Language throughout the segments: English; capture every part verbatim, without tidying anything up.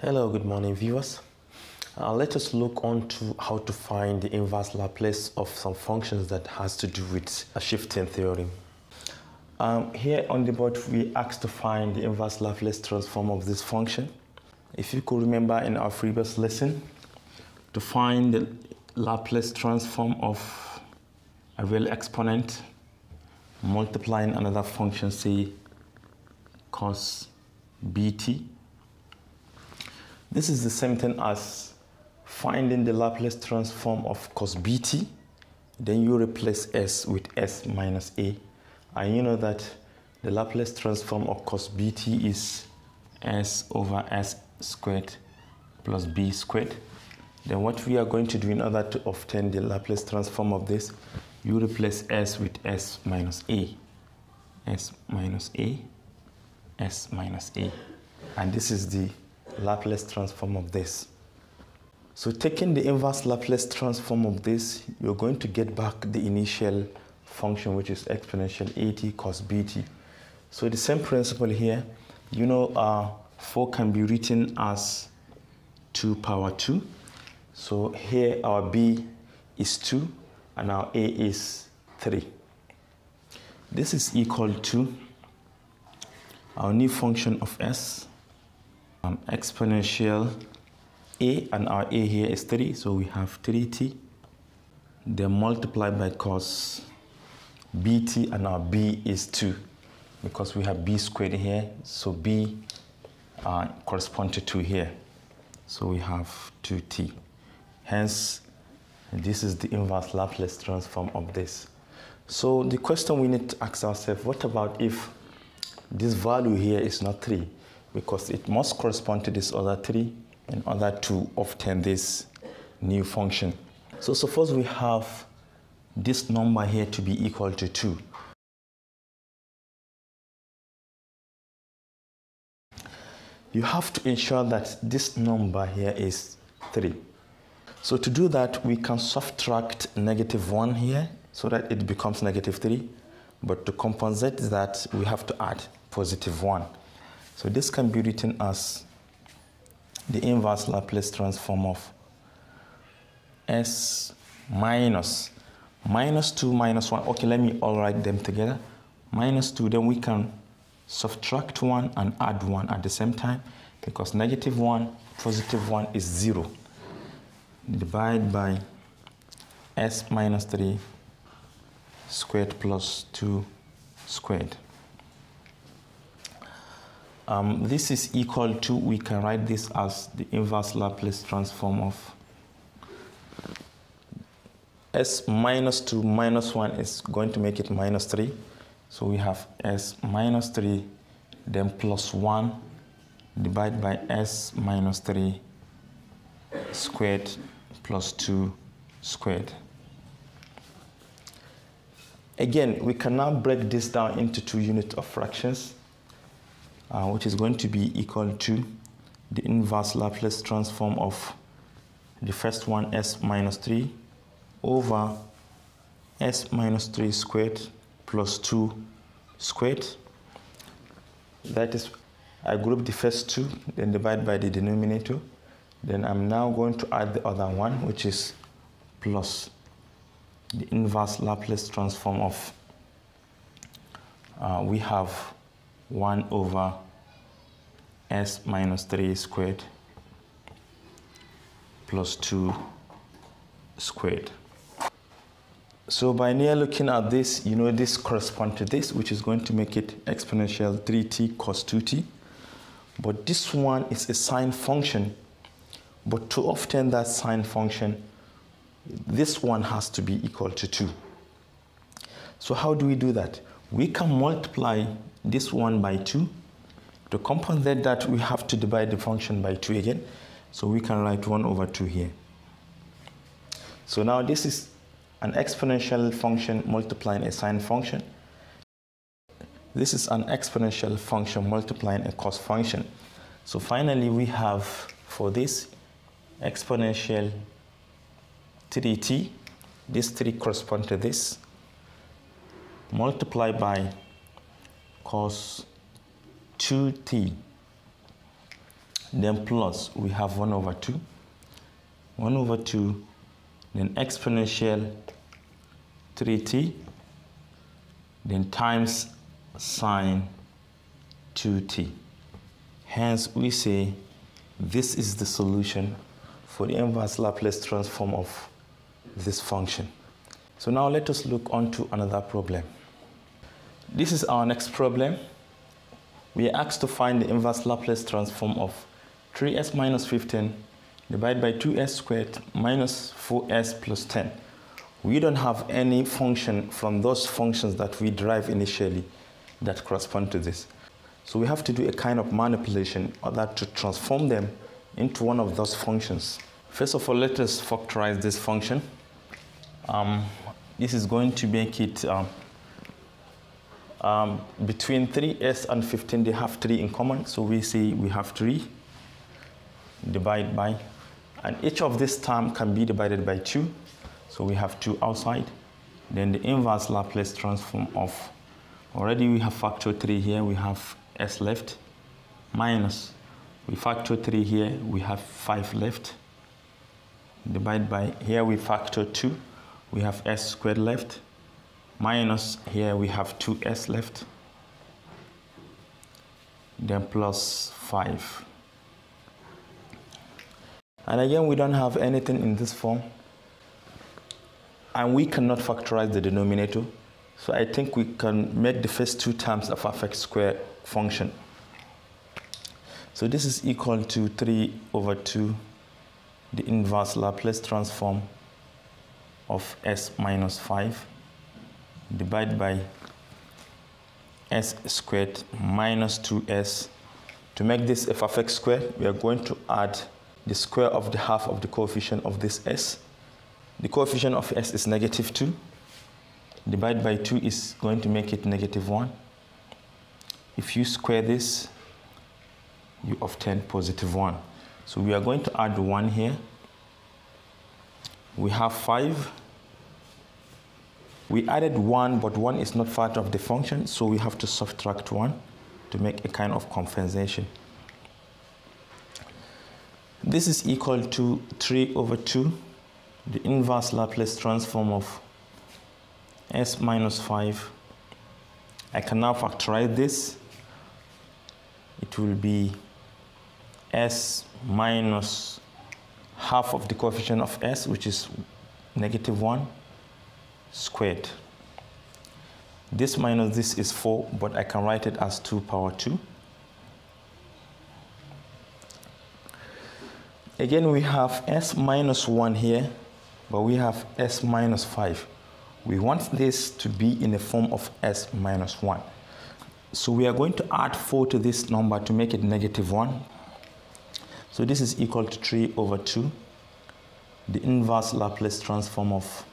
Hello, good morning viewers. Uh, let us look on to how to find the inverse Laplace of some functions that has to do with a shifting theorem. Um, here on the board we asked to find the inverse Laplace transform of this function. If you could remember in our previous lesson, to find the Laplace transform of a real exponent multiplying another function, say cos bt. This is the same thing as finding the Laplace transform of cos bt. Then you replace s with s minus a. And you know that the Laplace transform of cos bt is s over s squared plus b squared. Then what we are going to do in order to obtain the Laplace transform of this, you replace s with s minus a. s minus a, s minus a. And this is the Laplace transform of this. So taking the inverse Laplace transform of this, you're going to get back the initial function, which is exponential at cos bt. So the same principle here, you know, uh, four can be written as two power two. So here our b is two and our a is three. This is equal to our new function of s. Um, exponential a, and our a here is three, so we have three t, then multiplied by cos bt, and our b is two because we have b squared here, so b uh, corresponds to two here, so we have two t. Hence this is the inverse Laplace transform of this. So the question we need to ask ourselves, what about if this value here is not three? Because it must correspond to this other three in order to obtain this new function. So suppose we have this number here to be equal to two. You have to ensure that this number here is three. So to do that, we can subtract negative one here so that it becomes negative three. But to compensate that, we have to add positive one. So this can be written as the inverse Laplace transform of s minus, minus two minus one. Okay, let me all write them together. Minus two, then we can subtract one and add one at the same time, because negative one, positive one is zero. Divide by s minus three squared plus two squared. Um, this is equal to, we can write this as the inverse Laplace transform of s minus two minus one is going to make it minus three. So we have s minus three, then plus one, divided by s minus three squared plus two squared. Again, we can now break this down into two units of fractions, Uh, which is going to be equal to the inverse Laplace transform of the first one, s minus three, over s minus three squared plus two squared. That is, I group the first two, then divide by the denominator. Then I'm now going to add the other one, which is plus the inverse Laplace transform of, uh, we have one over s minus three squared plus two squared. So by now looking at this, you know this corresponds to this, which is going to make it exponential three t cos two t. But this one is a sine function. But to obtain that sine function, this one has to be equal to two. So how do we do that? We can multiply this one by two. To compensate that, we have to divide the function by two again. So we can write one over two here. So now this is an exponential function multiplying a sine function. This is an exponential function multiplying a cos function. So finally we have for this exponential three t, this three corresponds to this, multiplied by cos two t, Then plus, we have one over two. one over two, then exponential three t, then times sine two t. Hence, we say this is the solution for the inverse Laplace transform of this function. So now let us look on to another problem. This is our next problem. We are asked to find the inverse Laplace transform of three s minus fifteen divided by two s squared minus four s plus ten. We don't have any function from those functions that we derived initially that correspond to this. So we have to do a kind of manipulation in order to transform them into one of those functions. First of all, let us factorize this function. Um, this is going to make it um, um, between three s and fifteen, they have three in common. So we say we have three divided by, and each of this term can be divided by two. So we have two outside. Then the inverse Laplace transform of, already we have factor three here, we have s left, minus, we factor three here, we have five left, divided by, here we factor two, we have s squared left, minus, here we have two s left, then plus five. And again, we don't have anything in this form. And we cannot factorize the denominator. So I think we can make the first two terms of f x squared function. So this is equal to three over two, the inverse Laplace transform of s minus five, divided by s squared minus two s. To make this f of x squared, we are going to add the square of the half of the coefficient of this s. The coefficient of s is negative two. Divided by two is going to make it negative one. If you square this, you obtain positive one. So we are going to add one here. We have five. We added one, but one is not part of the function, so we have to subtract one to make a kind of compensation. This is equal to three over two, the inverse Laplace transform of s minus five. I can now factorize this. It will be s minus half of the coefficient of s, which is negative one, squared. This minus this is four, but I can write it as two power two. Again, we have s minus one here, but we have s minus five. We want this to be in the form of s minus one. So we are going to add four to this number to make it negative one. So this is equal to three over two, the inverse Laplace transform of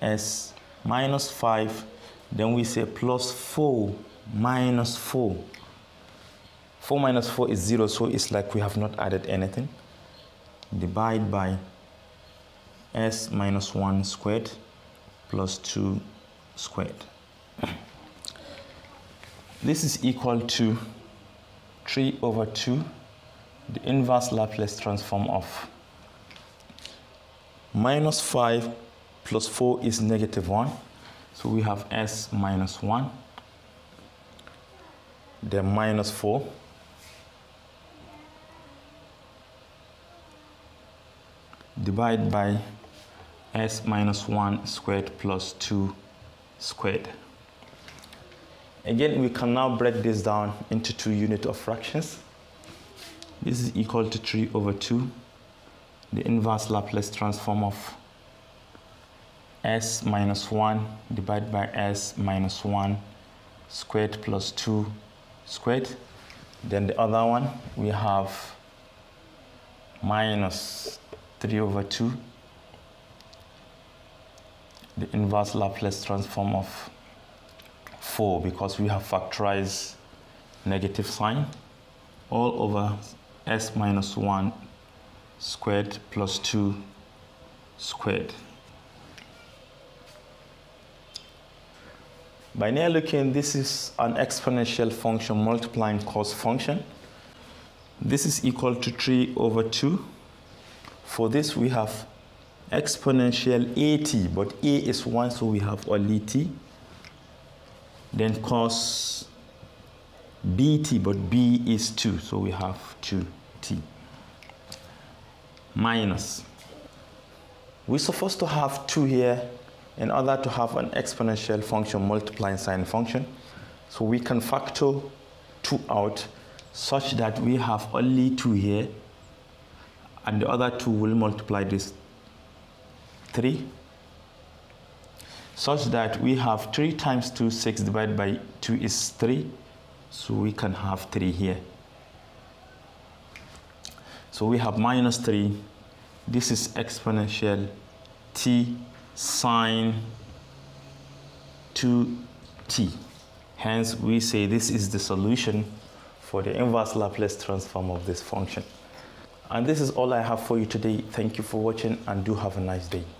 s minus five. Then we say plus four minus four. four minus four is zero, so it's like we have not added anything. Divide by s minus one squared plus two squared. This is equal to three over two, the inverse Laplace transform of minus five plus four is negative one. So we have s minus one, then minus four. Divide by s minus one squared plus two squared. Again, we can now break this down into two units of fractions. This is equal to three over two, the inverse Laplace transform of s minus one divided by s minus one squared plus two squared. Then the other one, we have minus three over two, the inverse Laplace transform of four, because we have factorized negative sign, all over s minus one squared plus two squared. By now looking, this is an exponential function multiplying cos function. This is equal to three over two. For this, we have exponential at, but a is one, so we have only t. Then cos bt, but b is two, so we have two t. Minus. We're supposed to have two here in order to have an exponential function multiplying sine function. So we can factor two out such that we have only two here, and the other two will multiply this three, such that we have three times two, six divided by two is three, so we can have three here. So we have minus three. This is exponential t sine two t. Hence, we say this is the solution for the inverse Laplace transform of this function. And this is all I have for you today. Thank you for watching, and do have a nice day.